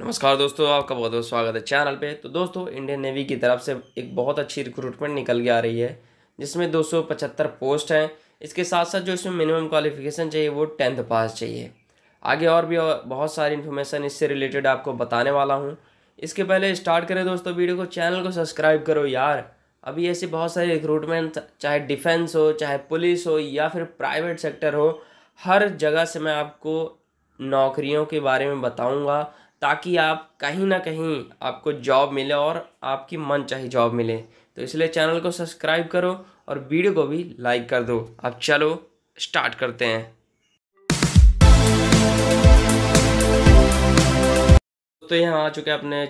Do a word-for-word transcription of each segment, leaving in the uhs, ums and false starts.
नमस्कार दोस्तों, आपका बहुत बहुत स्वागत है चैनल पे। तो दोस्तों, इंडियन नेवी की तरफ से एक बहुत अच्छी रिक्रूटमेंट निकल के आ रही है जिसमें दो सौ पचहत्तर पोस्ट हैं। इसके साथ साथ जो इसमें मिनिमम क्वालिफिकेशन चाहिए वो टेंथ पास चाहिए। आगे और भी और बहुत सारी इन्फॉर्मेशन इससे रिलेटेड आपको बताने वाला हूँ। इसके पहले स्टार्ट करें दोस्तों वीडियो को, चैनल को सब्सक्राइब करो यार। अभी ऐसी बहुत सारी रिक्रूटमेंट, चाहे डिफेंस हो, चाहे पुलिस हो या फिर प्राइवेट सेक्टर हो, हर जगह से मैं आपको नौकरियों के बारे में बताऊँगा ताकि आप कहीं ना कहीं आपको जॉब मिले और आपकी मन चाही जॉब मिले। तो इसलिए चैनल को सब्सक्राइब करो और वीडियो को भी लाइक कर दो। अब चलो स्टार्ट करते हैं। तो यहाँ आ चुके हैं अपने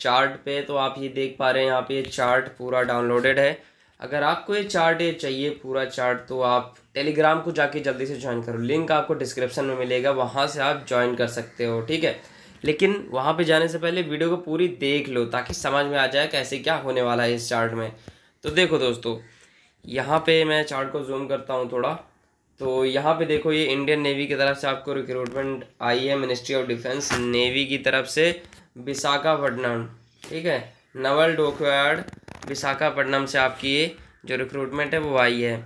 चार्ट पे। तो आप ये देख पा रहे हैं, यहाँ पे ये चार्ट पूरा डाउनलोडेड है। अगर आपको ये चार्ट ये चाहिए पूरा चार्ट, तो आप टेलीग्राम को जाके जल्दी से ज्वाइन करो। लिंक आपको डिस्क्रिप्शन में मिलेगा, वहाँ से आप ज्वाइन कर सकते हो, ठीक है। लेकिन वहाँ पे जाने से पहले वीडियो को पूरी देख लो ताकि समझ में आ जाए कैसे क्या होने वाला है इस चार्ट में। तो देखो दोस्तों, यहाँ पे मैं चार्ट को जूम करता हूँ थोड़ा। तो यहाँ पे देखो, ये इंडियन नेवी की तरफ से आपको रिक्रूटमेंट आई है, मिनिस्ट्री ऑफ डिफेंस नेवी की तरफ से, विशाखापट्टनम, ठीक है। नवल डॉकयार्ड विशाखापट्टनम से आपकी ये जो रिक्रूटमेंट है वो आई है।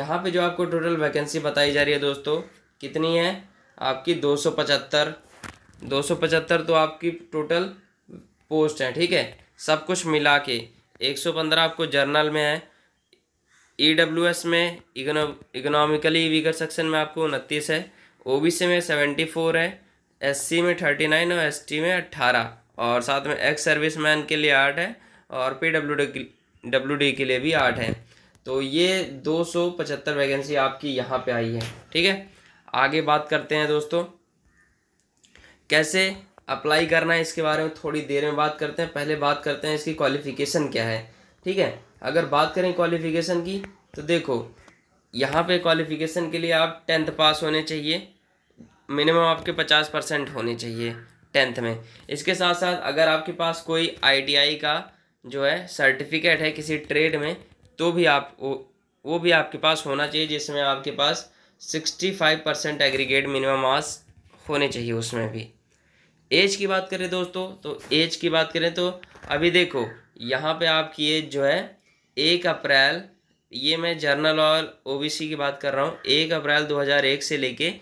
यहाँ पर जो आपको टोटल वैकेंसी बताई जा रही है दोस्तों, कितनी है आपकी, दो सौ पचहत्तर दो सौ पचहत्तर तो आपकी टोटल पोस्ट हैं, ठीक है। सब कुछ मिला के एक सौ पंद्रह आपको जर्नल में है, ई डब्ल्यू एस में, इकनो इकनॉमिकली वीकर सेक्शन में आपको उनतीस है, ओ बी सी में सेवेंटी फोर है, एस सी में थर्टी नाइन और एस टी में अट्ठारह, और साथ में एक्स सर्विस मैन के लिए आठ है और P W D W D के लिए भी आठ है। तो ये दो सौ पचहत्तर वैकेंसी आपकी यहाँ पर आई है, ठीक है। आगे बात करते हैं दोस्तों कैसे अप्लाई करना है, इसके बारे में थोड़ी देर में बात करते हैं। पहले बात करते हैं इसकी क्वालिफ़िकेशन क्या है, ठीक है। अगर बात करें क्वालिफ़िकेशन की, तो देखो यहाँ पे क्वालिफ़िकेशन के लिए आप टेंथ पास होने चाहिए, मिनिमम आपके पचास परसेंट होने चाहिए टेंथ में। इसके साथ साथ अगर आपके पास कोई आई टी आई का जो है सर्टिफिकेट है किसी ट्रेड में, तो भी आप वो, वो भी आपके पास होना चाहिए, जिसमें आपके पास sixty five percent aggregate minimum marks होने चाहिए उसमें भी। एज की बात करें दोस्तों, तो एज की बात करें तो अभी देखो यहाँ पे आपकी एज जो है एक अप्रैल, ये मैं जर्नल और ओबीसी की बात कर रहा हूँ, एक अप्रैल दो हज़ार एक से लेके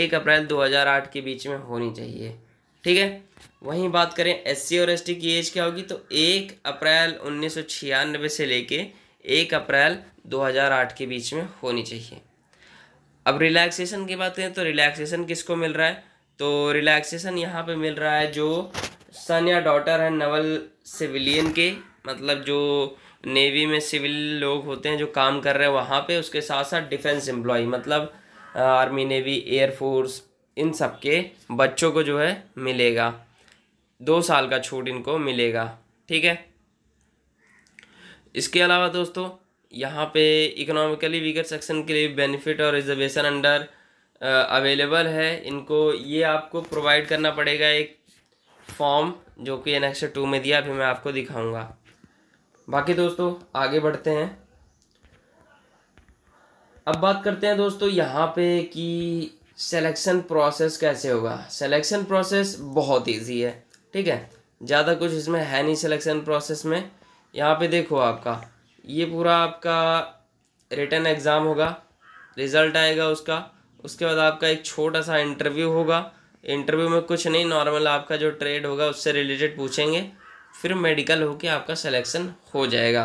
एक अप्रैल दो हज़ार आठ के बीच में होनी चाहिए, ठीक है। वहीं बात करें एससी और एसटी की एज क्या होगी, तो एक अप्रैल उन्नीस सौ छियानवे से लेके एक अप्रैल दो हज़ार आठ के बीच में होनी चाहिए। अब रिलैक्सेशन की बात करें तो रिलैक्सेशन किसको मिल रहा है, तो रिलैक्सेशन यहाँ पे मिल रहा है जो सन या डॉटर है नवल सिविलियन के, मतलब जो नेवी में सिविल लोग होते हैं जो काम कर रहे हैं वहाँ पे। उसके साथ साथ डिफेंस एम्प्लॉय, मतलब आर्मी, नेवी, एयरफोर्स, इन सब के बच्चों को जो है मिलेगा, दो साल का छूट इनको मिलेगा, ठीक है। इसके अलावा दोस्तों यहाँ पे इकोनॉमिकली वीकर सेक्शन के लिए बेनिफिट और रिजर्वेशन अंडर अवेलेबल uh, है इनको। ये आपको प्रोवाइड करना पड़ेगा एक फॉर्म, जो कि एनेक्स टू में दिया, अभी मैं आपको दिखाऊंगा। बाकी दोस्तों आगे बढ़ते हैं। अब बात करते हैं दोस्तों यहाँ पे कि सिलेक्शन प्रोसेस कैसे होगा। सिलेक्शन प्रोसेस बहुत इजी है, ठीक है, ज़्यादा कुछ इसमें है नहीं। सिलेक्शन प्रोसेस में यहाँ पे देखो, आपका ये पूरा आपका रिटन एग्ज़ाम होगा, रिज़ल्ट आएगा उसका, उसके बाद आपका एक छोटा सा इंटरव्यू होगा। इंटरव्यू में कुछ नहीं, नॉर्मल आपका जो ट्रेड होगा उससे रिलेटेड पूछेंगे, फिर मेडिकल होके आपका सिलेक्शन हो जाएगा,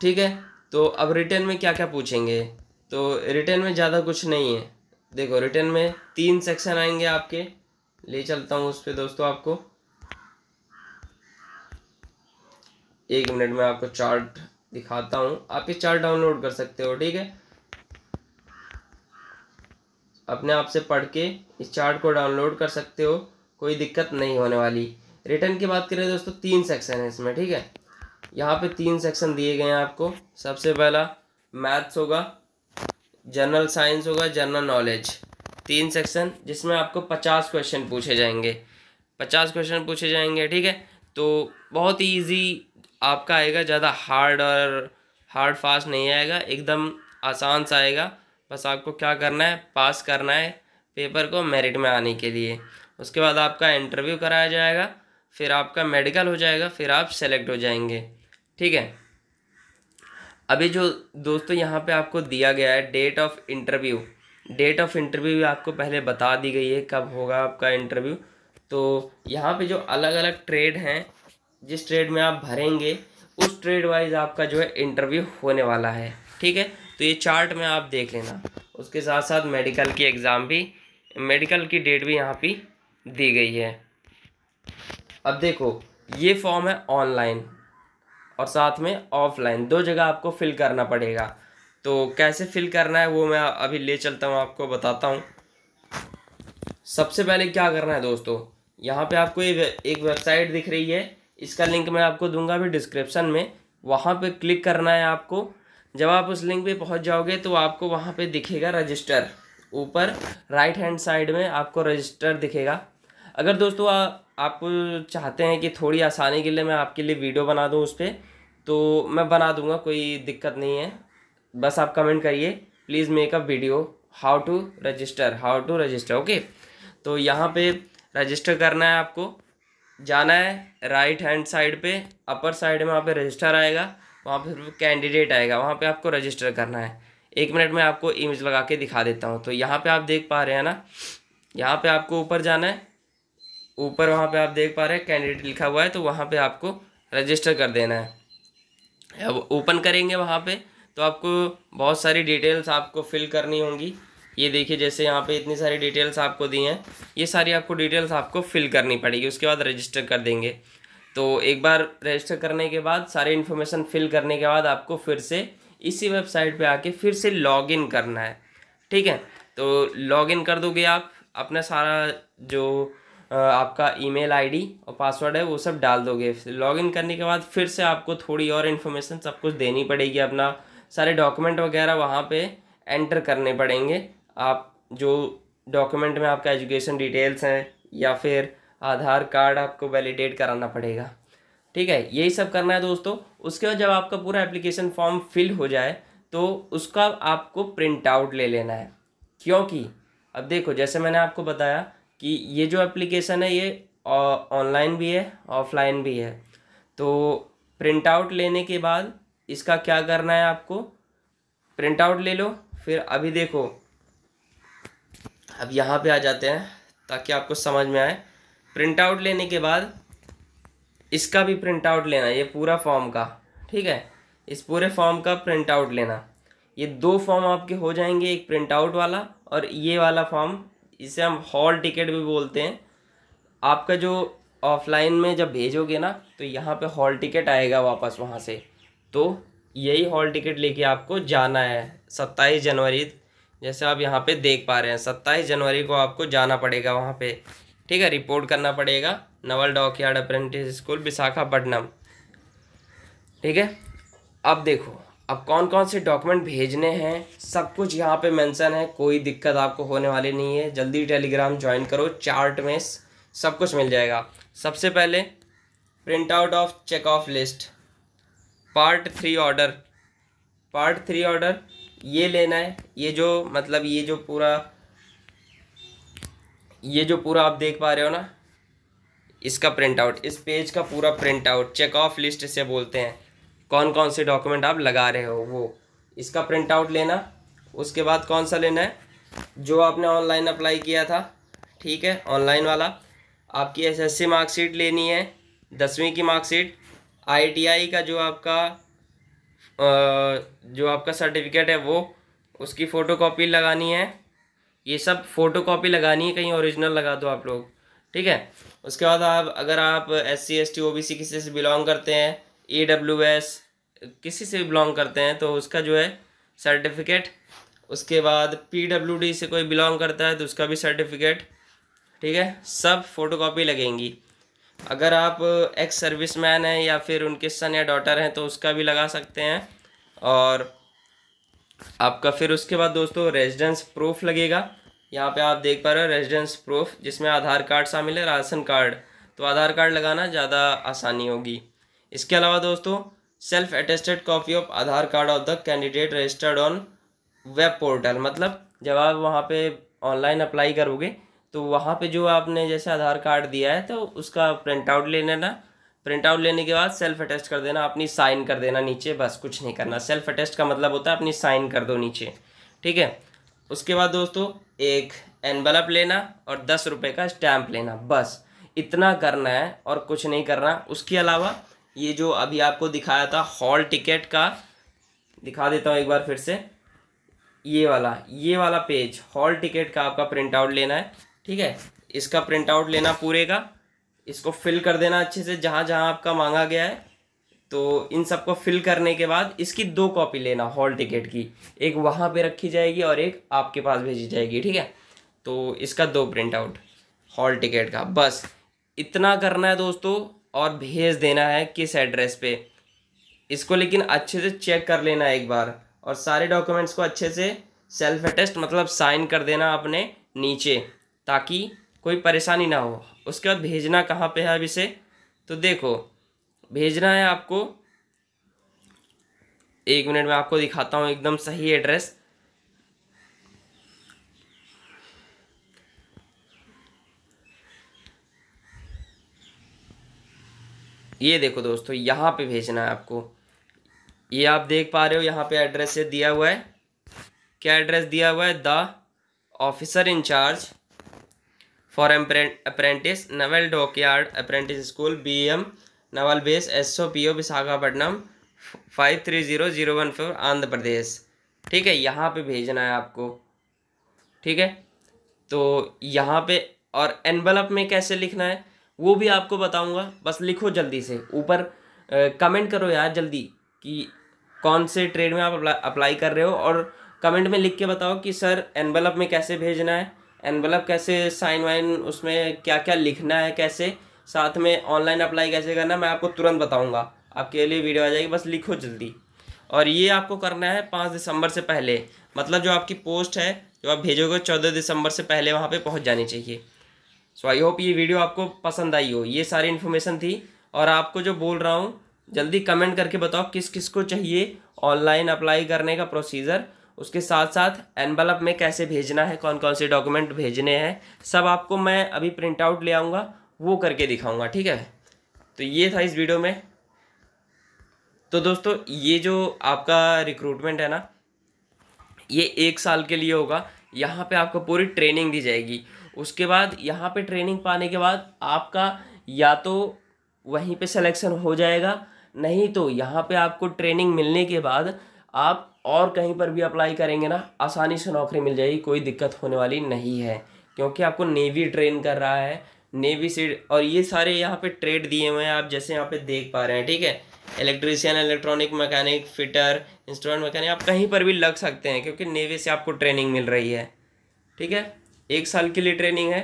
ठीक है। तो अब रिटर्न में क्या क्या पूछेंगे, तो रिटर्न में ज़्यादा कुछ नहीं है। देखो रिटर्न में तीन सेक्शन आएंगे आपके, ले चलता हूँ उस पर दोस्तों आपको, एक मिनट में आपको चार्ट दिखाता हूँ। आप ये चार्ट डाउनलोड कर सकते हो, ठीक है, अपने आप से पढ़ के इस चार्ट को डाउनलोड कर सकते हो, कोई दिक्कत नहीं होने वाली। रिटर्न की बात करें दोस्तों, तीन सेक्शन है इसमें, ठीक है। यहाँ पे तीन सेक्शन दिए गए हैं आपको। सबसे पहला मैथ्स होगा, जनरल साइंस होगा, जनरल नॉलेज, तीन सेक्शन जिसमें आपको पचास क्वेश्चन पूछे जाएंगे, पचास क्वेश्चन पूछे जाएंगे, ठीक है। तो बहुत ईजी आपका आएगा, ज़्यादा हार्ड और हार्ड फास्ट नहीं आएगा, एकदम आसान सा आएगा। बस आपको क्या करना है, पास करना है पेपर को मेरिट में आने के लिए। उसके बाद आपका इंटरव्यू कराया जाएगा, फिर आपका मेडिकल हो जाएगा, फिर आप सेलेक्ट हो जाएंगे। ठीक है, अभी जो दोस्तों यहाँ पे आपको दिया गया है date of interview, date of interview भी आपको पहले बता दी गई है कब होगा आपका इंटरव्यू। तो यहाँ पे जो अलग अलग ट्रेड हैं, जिस ट्रेड में आप भरेंगे उस ट्रेड वाइज आपका जो है इंटरव्यू होने वाला है। ठीक है, तो ये चार्ट में आप देख लेना, उसके साथ साथ मेडिकल की एग्ज़ाम भी, मेडिकल की डेट भी यहाँ पे दी गई है। अब देखो ये फॉर्म है ऑनलाइन और साथ में ऑफलाइन, दो जगह आपको फिल करना पड़ेगा। तो कैसे फिल करना है वो मैं अभी ले चलता हूँ, आपको बताता हूँ। सबसे पहले क्या करना है दोस्तों, यहाँ पे आपको ये एक वेबसाइट दिख रही है, इसका लिंक मैं आपको दूंगा भी डिस्क्रिप्शन में, वहाँ पे क्लिक करना है आपको। जब आप उस लिंक पे पहुँच जाओगे तो आपको वहाँ पे दिखेगा रजिस्टर, ऊपर राइट हैंड साइड में आपको रजिस्टर दिखेगा। अगर दोस्तों आ, आप चाहते हैं कि थोड़ी आसानी के लिए मैं आपके लिए वीडियो बना दूँ उस पर, तो मैं बना दूँगा, कोई दिक्कत नहीं है। बस आप कमेंट करिए please make a video how to register, how to register. Okay, तो यहाँ पे रजिस्टर करना है आपको, जाना है राइट हैंड साइड पे, अपर साइड में वहाँ पे रजिस्टर आएगा, वहाँ पे कैंडिडेट आएगा, वहाँ पे आपको रजिस्टर करना है। एक मिनट में आपको इमेज लगा के दिखा देता हूँ। तो यहाँ पे आप देख पा रहे हैं ना, यहाँ पे आपको ऊपर जाना है, ऊपर वहाँ पे आप देख पा रहे हैं कैंडिडेट लिखा हुआ है, तो वहाँ पे आपको रजिस्टर कर देना है। अब ओपन करेंगे वहाँ पे तो आपको बहुत सारी डिटेल्स आपको फिल करनी होंगी। ये देखिए जैसे यहाँ पे इतनी सारी डिटेल्स आपको दी हैं, ये सारी आपको डिटेल्स आपको फिल करनी पड़ेगी, उसके बाद रजिस्टर कर देंगे। तो एक बार रजिस्टर करने के बाद, सारे इन्फॉर्मेशन फिल करने के बाद आपको फिर से इसी वेबसाइट पे आके फिर से लॉगिन करना है। ठीक है, तो लॉगिन कर दोगे आप, अपना सारा जो आपका ईमेल आईडी और पासवर्ड है वो सब डाल दोगे। लॉगिन करने के बाद फिर से आपको थोड़ी और इन्फॉर्मेशन सब कुछ देनी पड़ेगी, अपना सारे डॉक्यूमेंट वगैरह वहाँ पे एंटर करने पड़ेंगे। आप जो डॉक्यूमेंट में आपका एजुकेशन डिटेल्स हैं या फिर आधार कार्ड आपको वैलिडेट कराना पड़ेगा। ठीक है, यही सब करना है दोस्तों। उसके बाद जब आपका पूरा एप्लीकेशन फॉर्म फिल हो जाए तो उसका आपको प्रिंट आउट ले लेना है, क्योंकि अब देखो जैसे मैंने आपको बताया कि ये जो एप्लीकेशन है ये ऑनलाइन भी है ऑफलाइन भी है। तो प्रिंट आउट लेने के बाद इसका क्या करना है, आपको प्रिंट आउट ले लो। फिर अभी देखो, अब यहाँ पे आ जाते हैं ताकि आपको समझ में आए। प्रिंट आउट लेने के बाद इसका भी प्रिंट आउट लेना, ये पूरा फॉर्म का। ठीक है, इस पूरे फॉर्म का प्रिंट आउट लेना। ये दो फॉर्म आपके हो जाएंगे, एक प्रिंट आउट वाला और ये वाला फॉर्म, इसे हम हॉल टिकट भी बोलते हैं। आपका जो ऑफलाइन में जब भेजोगे ना तो यहाँ पर हॉल टिकट आएगा वापस वहाँ से, तो यही हॉल टिकट लेके आपको जाना है। सत्ताईस जनवरी, जैसे आप यहाँ पे देख पा रहे हैं, सत्ताईस जनवरी को आपको जाना पड़ेगा वहाँ पे। ठीक है, रिपोर्ट करना पड़ेगा naval dockyard apprentice school Visakhapatnam. ठीक है, अब देखो अब कौन कौन से डॉक्यूमेंट भेजने हैं, सब कुछ यहाँ पे मेंशन है, कोई दिक्कत आपको होने वाली नहीं है। जल्दी टेलीग्राम ज्वाइन करो, चार्ट में सब कुछ मिल जाएगा। सबसे पहले print out of check of list, part three order, part three order ये लेना है। ये जो मतलब ये जो पूरा ये जो पूरा आप देख पा रहे हो ना, इसका प्रिंट आउट, इस पेज का पूरा print out, check of list से बोलते हैं, कौन कौन से डॉक्यूमेंट आप लगा रहे हो वो, इसका प्रिंट आउट लेना। उसके बाद कौन सा लेना है, जो आपने ऑनलाइन अप्लाई किया था, ठीक है ऑनलाइन वाला। आपकी एस एस सी मार्कशीट लेनी है, दसवीं की मार्कशीट, आई टी आई का जो आपका जो आपका सर्टिफिकेट है वो, उसकी फ़ोटोकॉपी लगानी है। ये सब फ़ोटोकॉपी लगानी है, कहीं ओरिजिनल लगा दो आप लोग। ठीक है, उसके बाद आप अगर आप S C S T O B C किसी से बिलोंग करते हैं, ई डब्ल्यू एस किसी से भी बिलोंग करते हैं तो उसका जो है सर्टिफिकेट। उसके बाद पी डब्ल्यू डी से कोई बिलोंग करता है तो उसका भी सर्टिफिकेट। ठीक है, सब फ़ोटोकॉपी लगेंगी। अगर आप एक्स सर्विस मैन हैं या फिर उनके सन या डॉटर हैं तो उसका भी लगा सकते हैं। और आपका फिर उसके बाद दोस्तों रेजिडेंस प्रूफ लगेगा। यहाँ पे आप देख पा रहे हो रेजिडेंस प्रूफ, जिसमें आधार कार्ड शामिल है, राशन कार्ड, तो आधार कार्ड लगाना ज़्यादा आसानी होगी। इसके अलावा दोस्तों self attested copy of Aadhaar card of the candidate registered on web portal, मतलब जब आप वहाँ पर ऑनलाइन अप्लाई करोगे तो वहाँ पे जो आपने जैसे आधार कार्ड दिया है तो उसका प्रिंट आउट ले लेना। प्रिंट आउट लेने के बाद सेल्फ अटेस्ट कर देना, अपनी साइन कर देना नीचे, बस कुछ नहीं करना। सेल्फ अटेस्ट का मतलब होता है अपनी साइन कर दो नीचे, ठीक है। उसके बाद दोस्तों एक एनवलप लेना और दस रुपये का स्टैम्प लेना, बस इतना करना है और कुछ नहीं करना। उसके अलावा ये जो अभी आपको दिखाया था हॉल टिकट का, दिखा देता हूँ एक बार फिर से, ये वाला ये वाला पेज हॉल टिकट का आपका प्रिंट आउट लेना है, ठीक है। इसका प्रिंट आउट लेना पूरे का, इसको फिल कर देना अच्छे से जहाँ जहाँ आपका मांगा गया है। तो इन सबको फिल करने के बाद इसकी दो कॉपी लेना हॉल टिकट की, एक वहाँ पे रखी जाएगी और एक आपके पास भेजी जाएगी, ठीक है। तो इसका दो प्रिंट आउट हॉल टिकट का, बस इतना करना है दोस्तों, और भेज देना है किस एड्रेस पे। इसको लेकिन अच्छे से चेक कर लेना एक बार, और सारे डॉक्यूमेंट्स को अच्छे से सेल्फ अटेस्ट मतलब साइन कर देना अपने नीचे, ताकि कोई परेशानी ना हो। उसके बाद भेजना कहाँ पे है अब इसे, तो देखो भेजना है आपको, एक मिनट में आपको दिखाता हूँ एकदम सही एड्रेस। ये देखो दोस्तों यहाँ पे भेजना है आपको, ये आप देख पा रहे हो यहाँ पे एड्रेस दिया हुआ है। क्या एड्रेस दिया हुआ है? The officer in charge for apprentice naval dockyard apprentice school B M naval base S O P O Visakhapatnam five three zero zero one four Andhra Pradesh, ठीक है। यहाँ पे भेजना है आपको, ठीक है। तो यहाँ पे और एनवलप में कैसे लिखना है वो भी आपको बताऊँगा, बस लिखो जल्दी से। ऊपर कमेंट करो यार जल्दी कि कौन से ट्रेड में आप अप्लाई कर रहे हो, और कमेंट में लिख के बताओ कि सर एनवलप में कैसे भेजना है, एनवलप कैसे साइन वाइन उसमें क्या क्या लिखना है, कैसे साथ में ऑनलाइन अप्लाई कैसे करना है। मैं आपको तुरंत बताऊंगा, आपके लिए वीडियो आ जाएगी, बस लिखो जल्दी। और ये आपको करना है पाँच दिसंबर से पहले, मतलब जो आपकी पोस्ट है जो आप भेजोगे चौदह दिसंबर से पहले वहाँ पे पहुँच जानी चाहिए। सो आई होप ये वीडियो आपको पसंद आई हो, ये सारी इन्फॉर्मेशन थी। और आपको जो बोल रहा हूँ जल्दी कमेंट करके बताओ किस किस को चाहिए ऑनलाइन अप्लाई करने का प्रोसीजर, उसके साथ साथ एनवलप में कैसे भेजना है, कौन कौन से डॉक्यूमेंट भेजने हैं, सब आपको मैं अभी प्रिंट आउट ले आऊँगा, वो करके दिखाऊंगा, ठीक है। तो ये था इस वीडियो में। तो दोस्तों ये जो आपका रिक्रूटमेंट है ना, ये एक साल के लिए होगा। यहाँ पे आपको पूरी ट्रेनिंग दी जाएगी, उसके बाद यहाँ पे ट्रेनिंग पाने के बाद आपका या तो वहीं पे सिलेक्शन हो जाएगा, नहीं तो यहाँ पे आपको ट्रेनिंग मिलने के बाद आप और कहीं पर भी अप्लाई करेंगे ना, आसानी से नौकरी मिल जाएगी, कोई दिक्कत होने वाली नहीं है, क्योंकि आपको नेवी ट्रेन कर रहा है, नेवी से। और ये सारे यहाँ पे ट्रेड दिए हुए हैं आप जैसे यहाँ पे देख पा रहे हैं, ठीक है। Electrician, electronic mechanic, fitter, instrument mechanic, आप कहीं पर भी लग सकते हैं क्योंकि नेवी से आपको ट्रेनिंग मिल रही है, ठीक है। एक साल के लिए ट्रेनिंग है,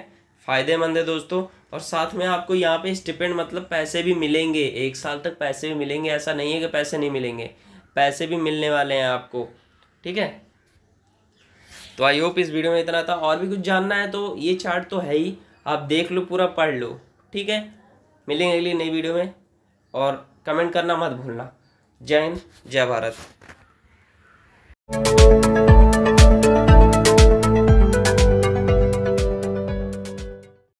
फ़ायदेमंद है दोस्तों। और साथ में आपको यहाँ पे स्टिपेंड मतलब पैसे भी मिलेंगे, एक साल तक पैसे भी मिलेंगे, ऐसा नहीं है कि पैसे नहीं मिलेंगे, पैसे भी मिलने वाले हैं आपको, ठीक है। तो आई होप इस वीडियो में इतना था, और भी कुछ जानना है तो ये चार्ट तो है ही, आप देख लो, पूरा पढ़ लो, ठीक है। मिलेंगे अगली नई वीडियो में, और कमेंट करना मत भूलना। जय हिंद, जय भारत।